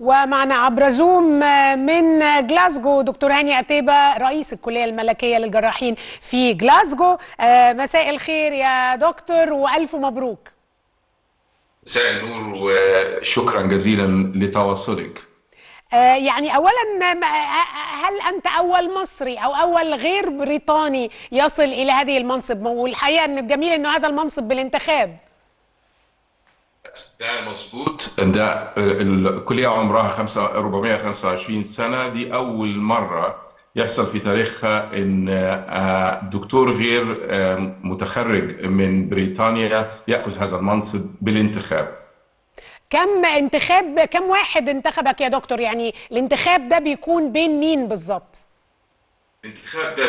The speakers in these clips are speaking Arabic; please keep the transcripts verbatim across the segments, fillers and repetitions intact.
ومعنا عبر زوم من جلاسجو دكتور هاني عتيبة رئيس الكلية الملكية للجراحين في جلاسجو. مساء الخير يا دكتور وألف مبروك. مساء النور وشكرا جزيلا لتواصلك. يعني أولا، هل أنت أول مصري أو أول غير بريطاني يصل إلى هذه المنصب؟ والحقيقة إن الجميل إنه هذا المنصب بالانتخاب. ده مظبوط، ده الكلية عمرها أربعمائة وخمسة وعشرين سنة، دي أول مرة يحصل في تاريخها إن دكتور غير متخرج من بريطانيا يأخذ هذا المنصب بالانتخاب. كم انتخاب كم واحد انتخبك يا دكتور؟ يعني الانتخاب ده بيكون بين مين بالظبط؟ الانتخاب ده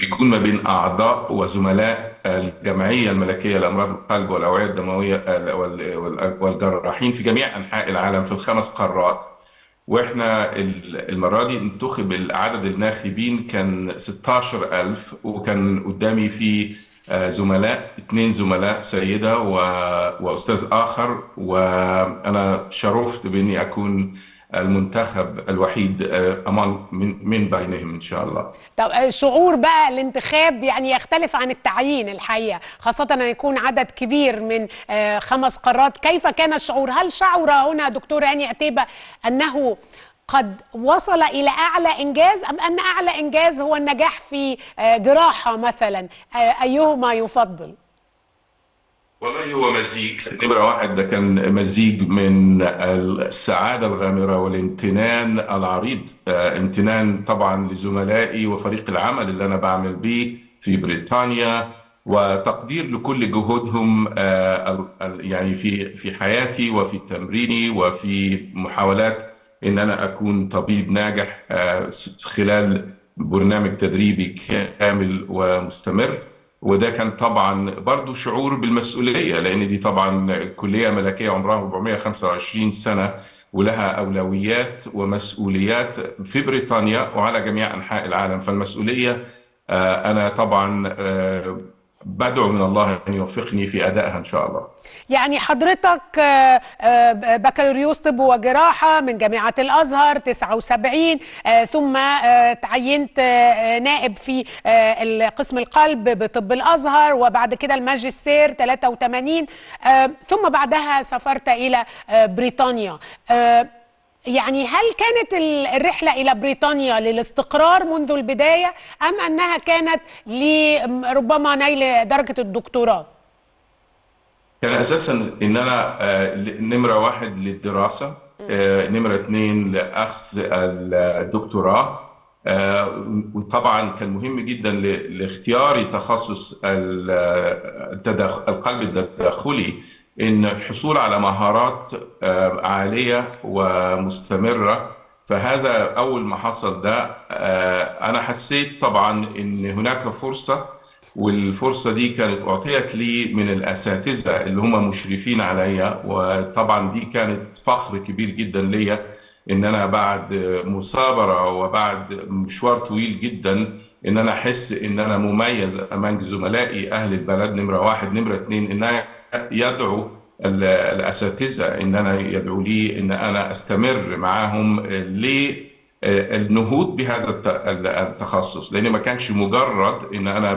بيكون ما بين أعضاء وزملاء الجمعية الملكية لأمراض القلب والأوعية الدموية والجراحين في جميع أنحاء العالم في الخمس قارات، وإحنا المرة دي انتخب العدد الناخبين كان ستة عشر ألف، وكان قدامي في زملاء اثنين زملاء سيدة و... وأستاذ آخر، وأنا شرفت بإني أكون المنتخب الوحيد أمام من... من بينهم إن شاء الله. طب شعور بقى الانتخاب يعني يختلف عن التعيين الحقيقة، خاصة أن يكون عدد كبير من خمس قارات، كيف كان الشعور؟ هل شعر هنا دكتور هاني عتيبة أنه قد وصل إلى أعلى إنجاز، أم أن أعلى إنجاز هو النجاح في جراحة مثلا؟ أيهما يفضل؟ والله هو مزيج، نمرة واحد ده كان مزيج من السعادة الغامرة والامتنان العريض، امتنان طبعا لزملائي وفريق العمل اللي أنا بعمل بيه في بريطانيا، وتقدير لكل جهودهم يعني في في حياتي وفي تمريني وفي محاولات إن أنا أكون طبيب ناجح خلال برنامج تدريبي كامل ومستمر. وده كان طبعا برضو شعور بالمسؤولية، لأن دي طبعا كلية ملكية عمرها أربعمائة وخمسة وعشرين سنة ولها أولويات ومسؤوليات في بريطانيا وعلى جميع أنحاء العالم، فالمسؤولية أنا طبعا بدعو من الله أن يوفقني في أدائها إن شاء الله. يعني حضرتك بكالوريوس طب وجراحة من جامعة الأزهر تسعة وسبعين، ثم تعينت نائب في قسم القلب بطب الأزهر، وبعد كده الماجستير ثلاثة وثمانين، ثم بعدها سافرت إلى بريطانيا. يعني هل كانت الرحلة إلى بريطانيا للاستقرار منذ البداية، أم أنها كانت لربما نيل درجة الدكتوراه؟ كان أساساً إن أنا نمرة واحد للدراسة، نمرة اثنين لأخذ الدكتوراه، وطبعاً كان مهم جداً لاختياري تخصص القلب التداخلي إن الحصول على مهارات عالية ومستمرة. فهذا أول ما حصل ده أنا حسيت طبعا إن هناك فرصة، والفرصة دي كانت أعطيت لي من الأساتذة اللي هم مشرفين عليا، وطبعا دي كانت فخر كبير جدا ليا إن أنا بعد مثابرة وبعد مشوار طويل جدا إن أنا أحس إن أنا مميز أمام زملائي أهل البلد، نمرة واحد. نمرة اتنين إن أنا يدعو الأساتذة إن أنا يدعو لي إن أنا أستمر معاهم للنهوض بهذا التخصص، لأن ما كانش مجرد إن أنا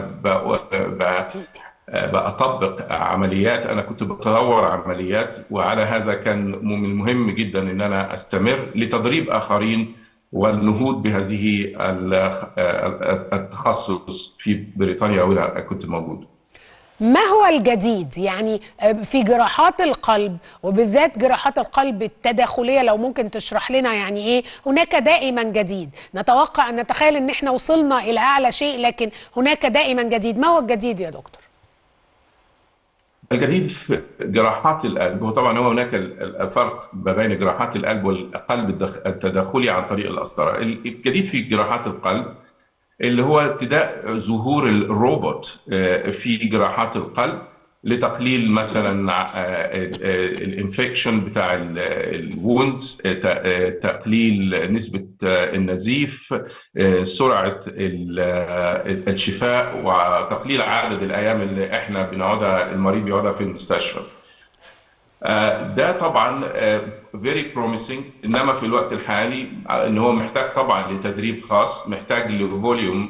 بأطبق عمليات، أنا كنت بطور عمليات، وعلى هذا كان من المهم جدا إن أنا أستمر لتدريب آخرين والنهوض بهذه التخصص في بريطانيا وأنا كنت موجود. ما هو الجديد يعني في جراحات القلب، وبالذات جراحات القلب التداخلية؟ لو ممكن تشرح لنا يعني ايه؟ هناك دائما جديد، نتوقع ان نتخيل ان احنا وصلنا الى اعلى شيء، لكن هناك دائما جديد. ما هو الجديد يا دكتور؟ الجديد في جراحات القلب هو طبعا هو هناك الفرق ما بين جراحات القلب والقلب التداخلي عن طريق القسطرة. الجديد في جراحات القلب اللي هو ابتداء ظهور الروبوت في جراحات القلب لتقليل مثلا الانفكشن بتاع الووندز، تقليل نسبة النزيف، سرعة الشفاء، وتقليل عدد الأيام اللي احنا بنقعدها المريض يقعدها في المستشفى. ده طبعا very promising، انما في الوقت الحالي ان هو محتاج طبعا لتدريب خاص، محتاج لفوليوم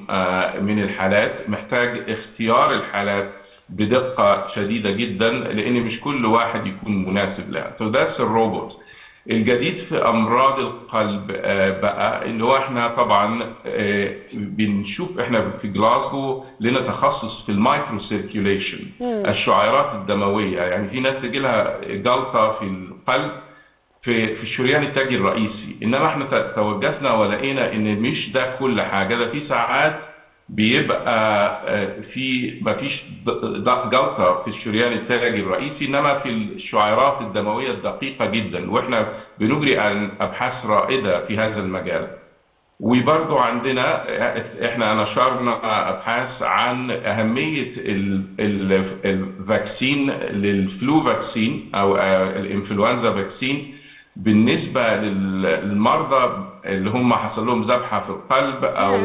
من الحالات، محتاج اختيار الحالات بدقه شديده جدا لان مش كل واحد يكون مناسب له. So that's the robot. الجديد في امراض القلب بقى اللي هو احنا طبعا بنشوف احنا في جلاسكو لنا تخصص في المايكرو سيركيوليشن، الشعيرات الدمويه، يعني في ناس تجي لها جلطه في القلب في في الشريان التاجي الرئيسي، انما احنا توجسنا ولقينا ان مش ده كل حاجه، ده في ساعات بيبقى في ما فيش جلطه في الشريان التاجي الرئيسي انما في الشعيرات الدمويه الدقيقه جدا، واحنا بنجري عن ابحاث رائده في هذا المجال. وبرضو عندنا احنا نشرنا ابحاث عن اهميه الفاكسين للفلو فاكسين او الانفلونزا فاكسين بالنسبه للمرضى اللي هم حصل لهم ذبحه في القلب او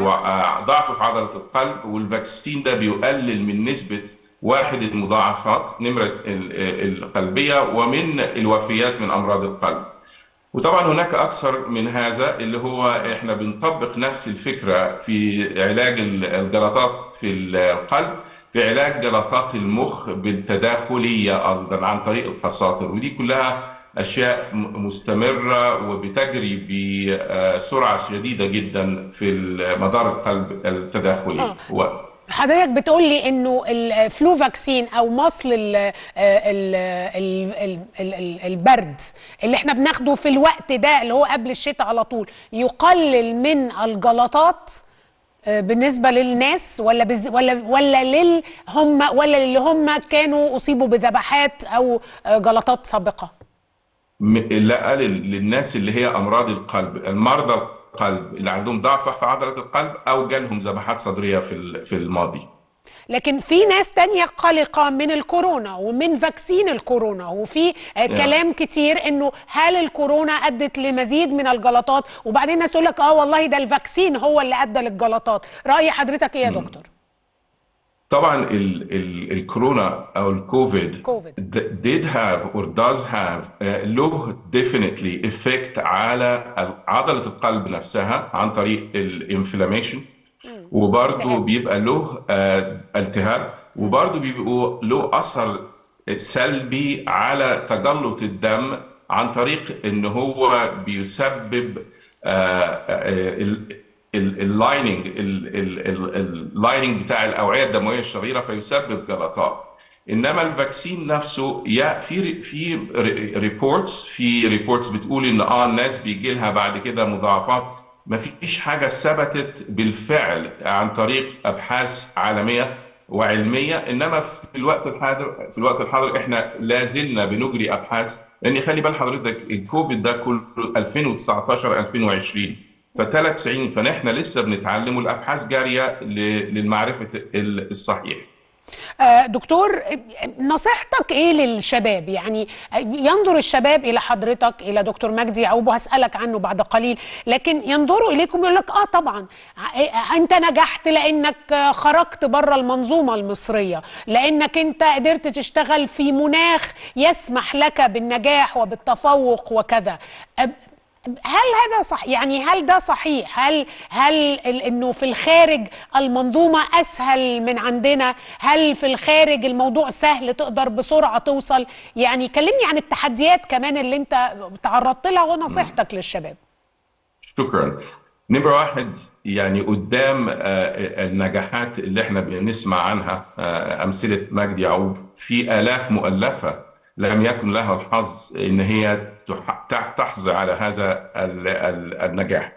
ضعف في عضله القلب، والفاكسين ده بيقلل من نسبه واحد المضاعفات نمره القلبيه ومن الوفيات من امراض القلب. وطبعا هناك اكثر من هذا اللي هو احنا بنطبق نفس الفكره في علاج الجلطات في القلب، في علاج جلطات المخ بالتداخليه ايضا عن طريق القساطر، ودي كلها أشياء مستمرة وبتجري بسرعة شديدة جدا في مدار القلب التداخلي. آه. و... حضرتك بتقول لي إنه الفلو فاكسين أو مصل ال ال ال ال ال البرد اللي إحنا بناخده في الوقت ده اللي هو قبل الشتاء على طول يقلل من الجلطات بالنسبة للناس، ولا بز... ولا ولا لل هم ولا اللي هم كانوا أصيبوا بذبحات أو جلطات سابقة؟ لا، للناس اللي هي امراض القلب، المرضى القلب اللي عندهم ضعف في عضله القلب او جالهم ذبحات صدريه في في الماضي. لكن في ناس تانية قلقه من الكورونا ومن فاكسين الكورونا، وفي كلام كتير انه هل الكورونا ادت لمزيد من الجلطات، وبعدين الناس تقول لك اه والله ده الفاكسين هو اللي ادى للجلطات. راي حضرتك ايه يا دكتور؟ طبعا ال ال الكورونا او الكوفيد did have or does have له definitely effect على عضله القلب نفسها عن طريق الانفلاميشن، وبرضه بيبقى له التهاب، وبرضه بيبقوا له اثر سلبي على تجلط الدم عن طريق ان هو بيسبب اللايننج اللايننج بتاع الاوعيه الدمويه الشريره فيسبب جلطات. انما الفاكسين نفسه يا في في ريبورتس في ريبورتس بتقول ان اه الناس بيجي لها بعد كده مضاعفات، ما فيش حاجه ثبتت بالفعل عن طريق ابحاث عالميه وعلميه، انما في الوقت الحاضر في الوقت الحاضر احنا لازلنا بنجري ابحاث، لان خلي بال حضرتك الكوفيد ده كله ألفين وتسعتاشر ألفين وعشرين فثلاث سنين، فنحن لسه بنتعلم والابحاث جاريه للمعرفه الصحيح. دكتور، نصيحتك ايه للشباب؟ يعني ينظر الشباب الى حضرتك الى دكتور مجدي يعقوب وهسالك عنه بعد قليل، لكن ينظروا اليكم يقول لك اه طبعا انت نجحت لانك خرجت بره المنظومه المصريه، لانك انت قدرت تشتغل في مناخ يسمح لك بالنجاح وبالتفوق وكذا. هل هذا صح؟ يعني هل ده صحيح؟ هل هل انه في الخارج المنظومه اسهل من عندنا؟ هل في الخارج الموضوع سهل تقدر بسرعه توصل؟ يعني كلمني عن التحديات كمان اللي انت تعرضت لها ونصيحتك للشباب. شكرا. نمره واحد، يعني قدام النجاحات اللي احنا بنسمع عنها امثله مجدي يعقوب في الاف مؤلفه لم يكن لها الحظ ان هي تحظى على هذا النجاح.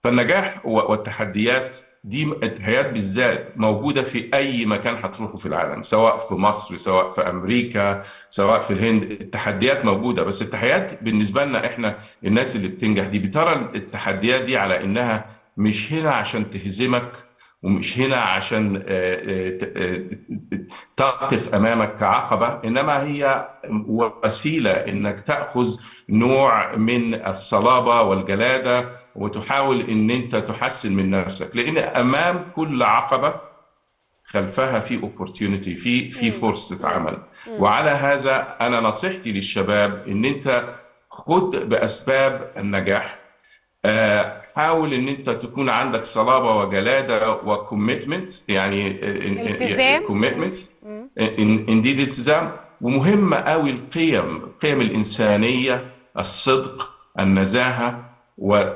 فالنجاح والتحديات دي التحديات بالذات موجوده في اي مكان هتروحوا في العالم، سواء في مصر سواء في امريكا سواء في الهند، التحديات موجوده، بس التحديات بالنسبه لنا احنا الناس اللي بتنجح دي بترى التحديات دي على انها مش هنا عشان تهزمك ومش هنا عشان تقف امامك كعقبه، انما هي وسيله انك تاخذ نوع من الصلابه والجلاده وتحاول ان انت تحسن من نفسك، لان امام كل عقبه خلفها في اوبورتيونيتي، في في فرصه عمل. وعلى هذا انا نصيحتي للشباب ان انت خد باسباب النجاح، حاول ان انت تكون عندك صلابه وجلاده وكوميتمنت، يعني التزام كوميتمنت انديد التزام. ومهمه قوي القيم، القيم الانسانيه، الصدق، النزاهه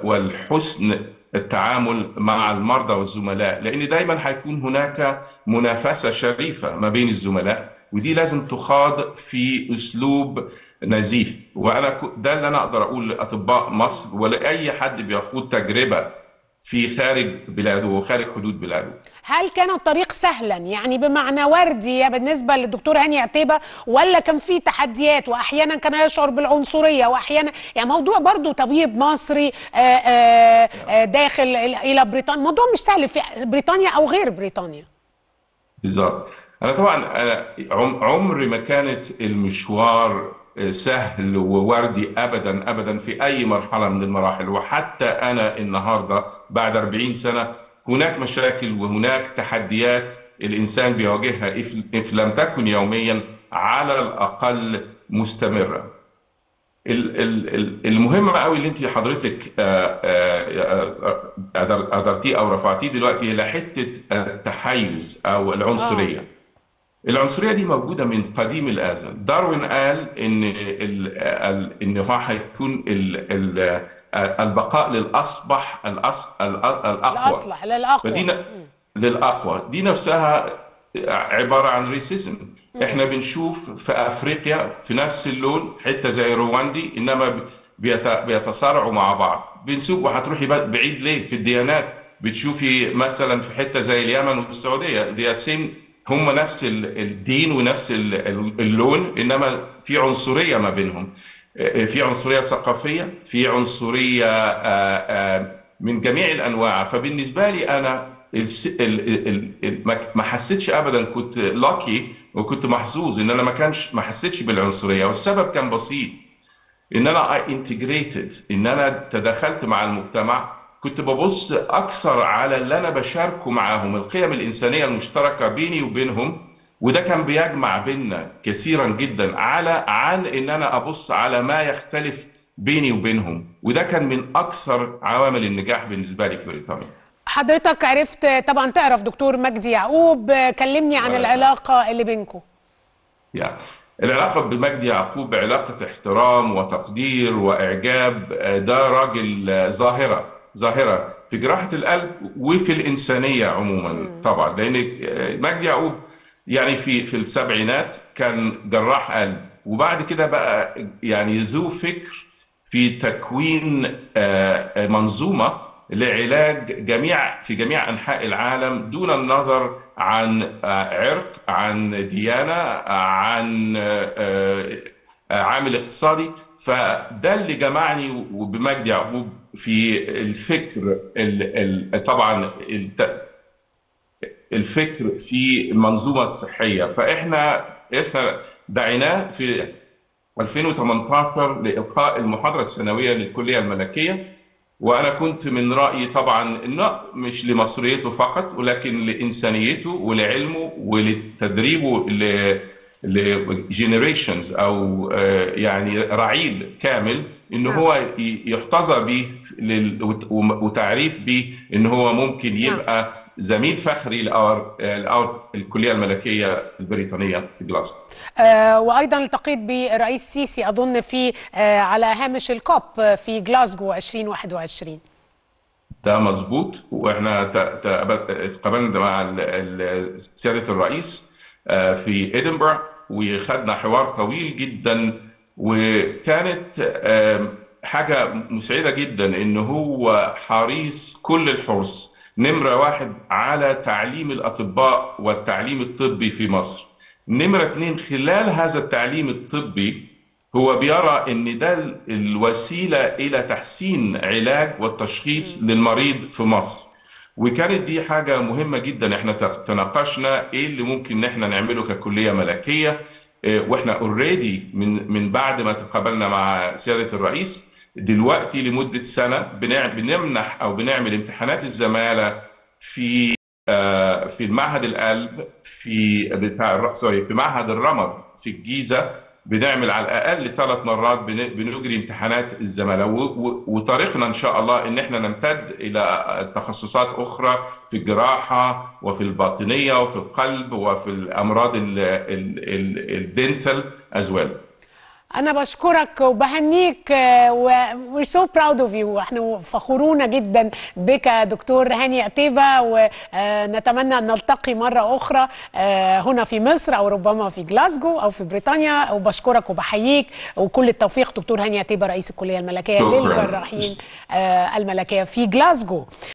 والحسن التعامل مع المرضى والزملاء، لأن دايما هيكون هناك منافسة شريفة ما بين الزملاء، ودي لازم تخاض في أسلوب نزيه. وأنا ده اللي أنا أقدر أقول لأطباء مصر ولأي حد بيخوض تجربة في خارج بلاده وخارج حدود بلاده. هل كان الطريق سهلا، يعني بمعنى وردي بالنسبه للدكتور هاني عتيبة، ولا كان في تحديات واحيانا كان يشعر بالعنصريه واحيانا، يعني موضوع برضو طبيب مصري آآ آآ داخل الى بريطانيا، موضوع مش سهل في بريطانيا او غير بريطانيا؟ بالظبط. انا طبعا عمري ما كانت المشوار سهل ووردي أبدا أبدا في أي مرحلة من المراحل، وحتى أنا النهاردة بعد أربعين سنة هناك مشاكل وهناك تحديات الإنسان بيواجهها إف لم تكن يوميا على الأقل مستمرة. المهمة قوي اللي أنت حضرتك قدرتيه أو رفعتيه دلوقتي هي حتة التحيز أو العنصرية. العنصرية دي موجودة من قديم الأزل. داروين قال إن ال إن هو هيكون البقاء للأصبح الأقوى، للأقوى للأقوى دي نفسها عبارة عن ريسيزم. إحنا بنشوف في أفريقيا في نفس اللون حتة زي رواندي، إنما بيتصارعوا مع بعض، بنسوق وهتروحي بعيد ليه. في الديانات بتشوفي مثلا في حتة زي اليمن والسعودية، دي سن هم نفس الدين ونفس اللون، انما في عنصريه ما بينهم، في عنصريه ثقافيه، في عنصريه من جميع الانواع. فبالنسبه لي انا ما حسيتش ابدا، كنت لاكي وكنت محظوظ ان انا ما كانش ما حسيتش بالعنصريه. والسبب كان بسيط، ان انا انتجريتد، ان انا تداخلت مع المجتمع، كنت ببص أكثر على اللي أنا بشاركه معاهم، القيم الإنسانية المشتركة بيني وبينهم، وده كان بيجمع بيننا كثيرا جدا على عن إن أنا أبص على ما يختلف بيني وبينهم، وده كان من أكثر عوامل النجاح بالنسبة لي في بريطانيا. حضرتك عرفت طبعا تعرف دكتور مجدي يعقوب، كلمني عن العلاقة اللي بينكم. يا العلاقة بمجدي يعقوب علاقة احترام وتقدير وإعجاب. ده راجل ظاهرة ظاهرة في جراحة القلب وفي الإنسانية عموما طبعا، لأن مجدي يعقوب يعني في في السبعينات كان جراح قلب، وبعد كده بقى يعني ذو فكر في تكوين منظومة لعلاج جميع في جميع أنحاء العالم دون النظر عن عرق، عن ديانة، عن عامل اقتصادي. فده اللي جمعني وبمجدي يعقوب في الفكر ال ال طبعا الت... الفكر في المنظومه الصحيه. فاحنا احنا دعيناه في ألفين وثمانية عشر لإلقاء المحاضره السنويه للكليه الملكيه، وانا كنت من رايي طبعا انه مش لمصريته فقط، ولكن لانسانيته ولعلمه ولتدريبه ل لجينيريشنز او يعني رعيل كامل، ان هو يحتظى به وتعريف به ان هو ممكن يبقى زميل فخري لأور الكليه الملكيه البريطانيه في جلاسكو. آه وايضا التقيت برئيس السيسي اظن في آه على هامش الكوب في جلاسكو ألفين وواحد وعشرين. ده مظبوط، واحنا اتقابلنا مع سياده الرئيس في إدنبرا وخدنا حوار طويل جدا، وكانت حاجة مسعدة جدا إن هو حريص كل الحرص نمرة واحد على تعليم الأطباء والتعليم الطبي في مصر. نمرة اتنين، خلال هذا التعليم الطبي هو بيرى إن ده الوسيلة إلى تحسين علاج والتشخيص للمريض في مصر، وكانت دي حاجة مهمة جدا. احنا تناقشنا ايه اللي ممكن ان احنا نعمله ككلية ملكية، واحنا اوريدي من من بعد ما تقابلنا مع سيادة الرئيس دلوقتي لمدة سنة بنمنح او بنعمل امتحانات الزمالة في في معهد القلب في بتاع سوري في معهد الرمد في الجيزه بنعمل على الاقل ثلاث مرات بنجري امتحانات الزملاء، وطريقنا ان شاء الله ان احنا نمتد الى تخصصات اخرى في الجراحه وفي الباطنيه وفي القلب وفي الامراض الدنتال ازوال. أنا بشكرك وبهنيك و we're so proud of you، احنا فخورون جدا بك دكتور هاني عتيبة، ونتمنى أن نلتقي مرة أخرى هنا في مصر أو ربما في جلاسجو أو في بريطانيا، وبشكرك وبحييك وكل التوفيق دكتور هاني عتيبة رئيس الكلية الملكية للجراحين الملكية في جلاسجو.